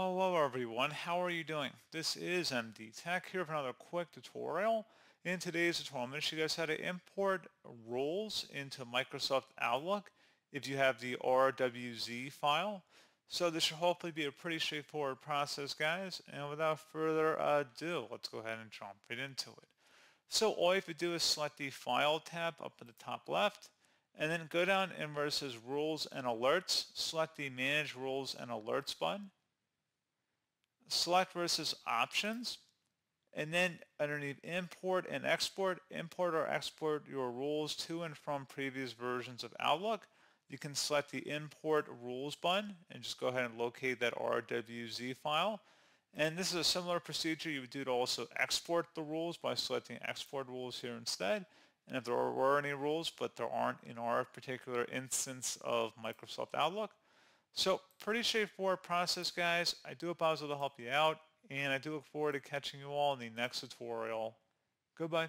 Hello everyone, how are you doing? This is MD Tech here for another quick tutorial. In today's tutorial, I'm going to show you guys how to import rules into Microsoft Outlook if you have the RWZ file. So this should hopefully be a pretty straightforward process, guys. And without further ado, let's go ahead and jump right into it. So all you have to do is select the File tab up at the top left, and then go down and where it says Rules and Alerts, select the Manage Rules and Alerts button. Select where it says Options, and then underneath Import and Export, import or export your rules to and from previous versions of Outlook. You can select the Import Rules button and just go ahead and locate that RWZ file. And this is a similar procedure you would do to also export the rules by selecting Export Rules here instead. And if there were any rules, but there aren't in our particular instance of Microsoft Outlook. So pretty straightforward process, guys. I do hope I was able to help you out, and I do look forward to catching you all in the next tutorial. Goodbye.